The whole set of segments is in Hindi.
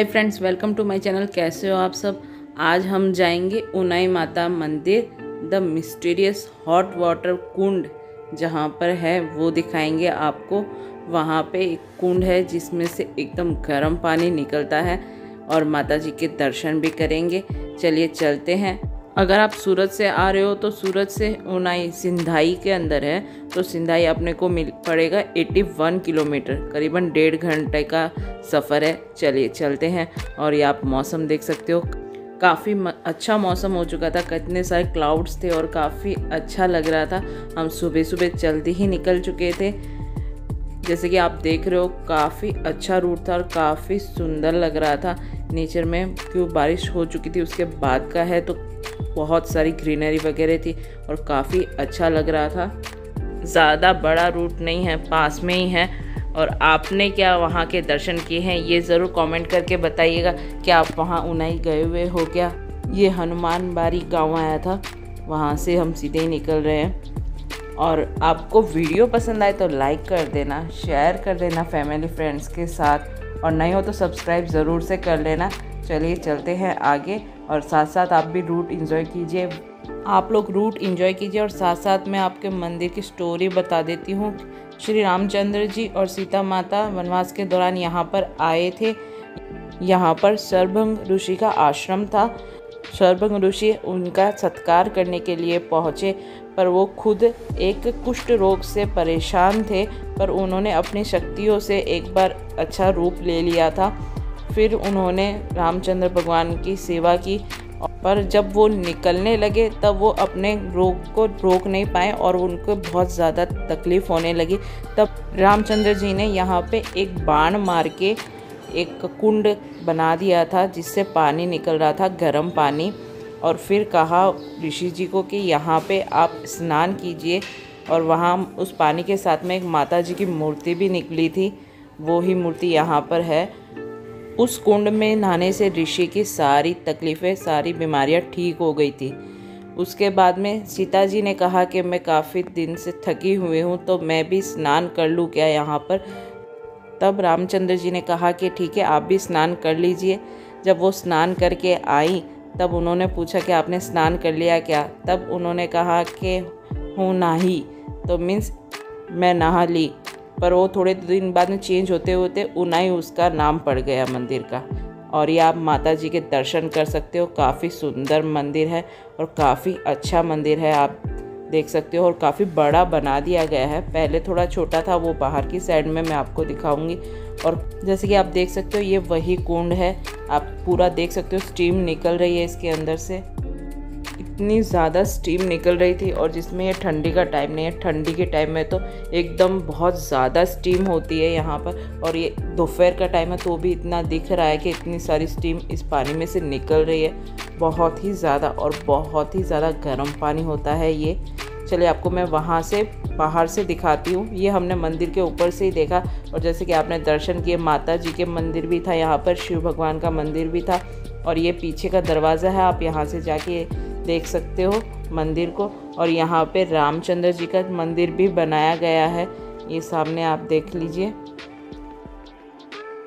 Hi friends, welcome to my channel. कैसे हो आप सब? आज हम जाएंगे Unai Mata Mandir, the mysterious hot water कुंड जहाँ पर है वो दिखाएंगे आपको। वहाँ पे एक कुंड है जिसमें से एकदम गर्म पानी निकलता है और माता जी के दर्शन भी करेंगे। चलिए चलते हैं। अगर आप सूरत से आ रहे हो तो सूरत से उनाई सिंधाई के अंदर है, तो सिंधाई अपने को पड़ेगा 81 किलोमीटर, करीबन 1.5 घंटे का सफ़र है। चलिए चलते हैं। और ये आप मौसम देख सकते हो, काफ़ी अच्छा मौसम हो चुका था, कितने सारे क्लाउड्स थे और काफ़ी अच्छा लग रहा था। हम सुबह सुबह जल्दी ही निकल चुके थे। जैसे कि आप देख रहे हो काफ़ी अच्छा रूट था और काफ़ी सुंदर लग रहा था नेचर में। क्यों बारिश हो चुकी थी उसके बाद का है, तो बहुत सारी ग्रीनरी वगैरह थी और काफ़ी अच्छा लग रहा था। ज़्यादा बड़ा रूट नहीं है, पास में ही है। और आपने क्या वहाँ के दर्शन किए हैं ये ज़रूर कमेंट करके बताइएगा। क्या आप वहाँ उनाई गए हुए हो क्या? ये हनुमान बारी गाँव आया था, वहाँ से हम सीधे ही निकल रहे हैं। और आपको वीडियो पसंद आए तो लाइक कर देना, शेयर कर देना फैमिली फ्रेंड्स के साथ, और नहीं हो तो सब्सक्राइब ज़रूर से कर लेना। चलिए चलते हैं आगे, और साथ साथ आप भी रूट एंजॉय कीजिए। आप लोग रूट एंजॉय कीजिए और साथ साथ मैं आपके मंदिर की स्टोरी बता देती हूँ। श्री रामचंद्र जी और सीता माता वनवास के दौरान यहाँ पर आए थे। यहाँ पर स्वरभंग ऋषि का आश्रम था। स्वरभंग ऋषि उनका सत्कार करने के लिए पहुँचे, पर वो खुद एक कुष्ठ रोग से परेशान थे, पर उन्होंने अपनी शक्तियों से एक बार अच्छा रूप ले लिया था। फिर उन्होंने रामचंद्र भगवान की सेवा की, पर जब वो निकलने लगे तब वो अपने रोग को रोक नहीं पाए और उनको बहुत ज़्यादा तकलीफ़ होने लगी। तब रामचंद्र जी ने यहाँ पे एक बाण मार के एक कुंड बना दिया था जिससे पानी निकल रहा था, गर्म पानी। और फिर कहा ऋषि जी को कि यहाँ पे आप स्नान कीजिए, और वहाँ उस पानी के साथ में एक माता जी की मूर्ति भी निकली थी, वो ही मूर्ति यहाँ पर है। उस कुंड में नहाने से ऋषि की सारी तकलीफ़ें, सारी बीमारियां ठीक हो गई थी। उसके बाद में सीता जी ने कहा कि मैं काफ़ी दिन से थकी हुई हूँ, तो मैं भी स्नान कर लूँ क्या यहाँ पर? तब रामचंद्र जी ने कहा कि ठीक है, आप भी स्नान कर लीजिए। जब वो स्नान करके आई तब उन्होंने पूछा कि आपने स्नान कर लिया क्या? तब उन्होंने कहा कि हूँ नाही, तो मीन्स मैं नहा ली। पर वो थोड़े दिन बाद में चेंज होते होते उनाई उसका नाम पड़ गया मंदिर का। और ये आप माता जी के दर्शन कर सकते हो, काफ़ी सुंदर मंदिर है और काफ़ी अच्छा मंदिर है, आप देख सकते हो। और काफ़ी बड़ा बना दिया गया है, पहले थोड़ा छोटा था, वो बाहर की साइड में मैं आपको दिखाऊंगी। और जैसे कि आप देख सकते हो ये वही कुंड है, आप पूरा देख सकते हो, स्टीम निकल रही है इसके अंदर से, इतनी ज़्यादा स्टीम निकल रही थी। और जिसमें ये ठंडी का टाइम नहीं है, ठंडी के टाइम में तो एकदम बहुत ज़्यादा स्टीम होती है यहाँ पर। और ये दोपहर का टाइम है तो भी इतना दिख रहा है कि इतनी सारी स्टीम इस पानी में से निकल रही है, बहुत ही ज़्यादा, और बहुत ही ज़्यादा गर्म पानी होता है ये। चलिए आपको मैं वहाँ से बाहर से दिखाती हूँ। ये हमने मंदिर के ऊपर से ही देखा। और जैसे कि आपने दर्शन किए, माता जी के मंदिर भी था यहाँ पर, शिव भगवान का मंदिर भी था। और ये पीछे का दरवाज़ा है, आप यहाँ से जाके देख सकते हो मंदिर को। और यहाँ पे रामचंद्र जी का मंदिर भी बनाया गया है, ये सामने आप देख लीजिए।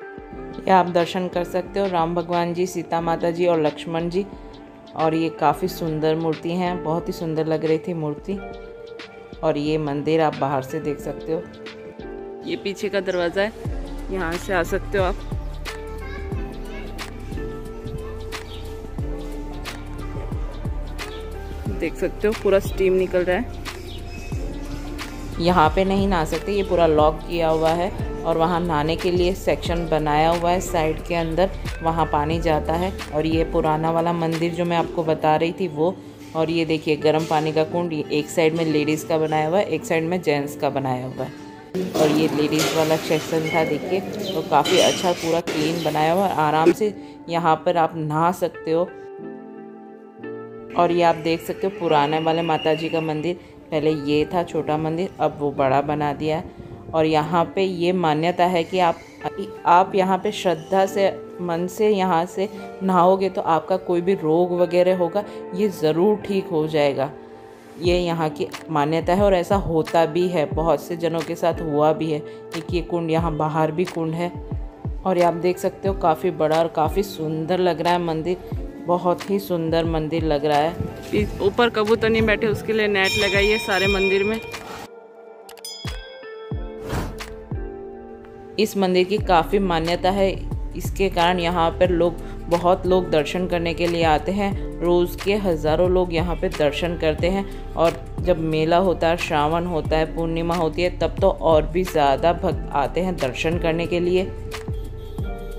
ये आप दर्शन कर सकते हो, राम भगवान जी, सीता माता जी और लक्ष्मण जी। और ये काफ़ी सुंदर मूर्ति हैं, बहुत ही सुंदर लग रही थी मूर्ति। और ये मंदिर आप बाहर से देख सकते हो, ये पीछे का दरवाज़ा है, यहाँ से आ सकते हो आप। देख सकते हो पूरा स्टीम निकल रहा है। यहाँ पे नहीं नहा सकते, ये पूरा लॉक किया हुआ है। और वहाँ नहाने के लिए सेक्शन बनाया हुआ है साइड के अंदर, वहाँ पानी जाता है। और ये पुराना वाला मंदिर जो मैं आपको बता रही थी वो। और ये देखिए गर्म पानी का कुंड, एक साइड में लेडीज़ का बनाया हुआ है, एक साइड में जेंट्स का बनाया हुआ है। और ये लेडीज़ वाला सेक्शन था, देखिए तो काफ़ी अच्छा पूरा क्लीन बनाया हुआ है, आराम से यहाँ पर आप नहा सकते हो। और ये आप देख सकते हो पुराने वाले माता जी का मंदिर, पहले ये था छोटा मंदिर, अब वो बड़ा बना दिया है। और यहाँ पे ये मान्यता है कि आप यहाँ पे श्रद्धा से, मन से यहाँ से नहाओगे तो आपका कोई भी रोग वगैरह होगा ये ज़रूर ठीक हो जाएगा, ये यहाँ की मान्यता है। और ऐसा होता भी है, बहुत से जनों के साथ हुआ भी है। एक ये कुंड यहाँ बाहर भी कुंड है, और ये आप देख सकते हो काफ़ी बड़ा और काफ़ी सुंदर लग रहा है मंदिर, बहुत ही सुंदर मंदिर लग रहा है। ऊपर कबूतर नहीं बैठे उसके लिए नेट लगाई है सारे मंदिर में। इस मंदिर की काफ़ी मान्यता है, इसके कारण यहाँ पर लोग बहुत लोग दर्शन करने के लिए आते हैं। रोज़ के हज़ारों लोग यहाँ पे दर्शन करते हैं और जब मेला होता है, श्रावण होता है, पूर्णिमा होती है, तब तो और भी ज़्यादा भक्त आते हैं दर्शन करने के लिए।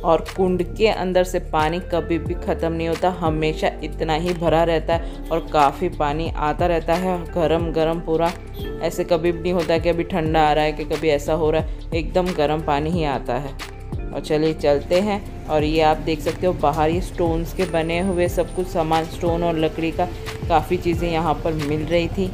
और कुंड के अंदर से पानी कभी भी ख़त्म नहीं होता, हमेशा इतना ही भरा रहता है और काफ़ी पानी आता रहता है, गरम गरम पूरा। ऐसे कभी भी नहीं होता कि अभी ठंडा आ रहा है कि कभी ऐसा हो रहा है, एकदम गरम पानी ही आता है। और चलिए चलते हैं। और ये आप देख सकते हो बाहर ये स्टोन्स के बने हुए सब कुछ सामान, स्टोन और लकड़ी का काफ़ी चीज़ें यहाँ पर मिल रही थी।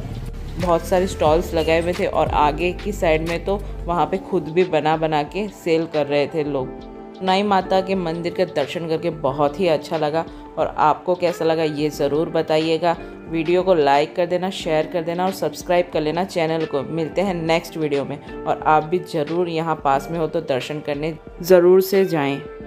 बहुत सारे स्टॉल्स लगाए हुए थे और आगे की साइड में तो वहाँ पे खुद भी बना बना के सेल कर रहे थे लोग। उनाई माता के मंदिर का दर्शन करके बहुत ही अच्छा लगा और आपको कैसा लगा ये ज़रूर बताइएगा। वीडियो को लाइक कर देना, शेयर कर देना और सब्सक्राइब कर लेना चैनल को। मिलते हैं नेक्स्ट वीडियो में और आप भी ज़रूर यहाँ पास में हो तो दर्शन करने ज़रूर से जाएं।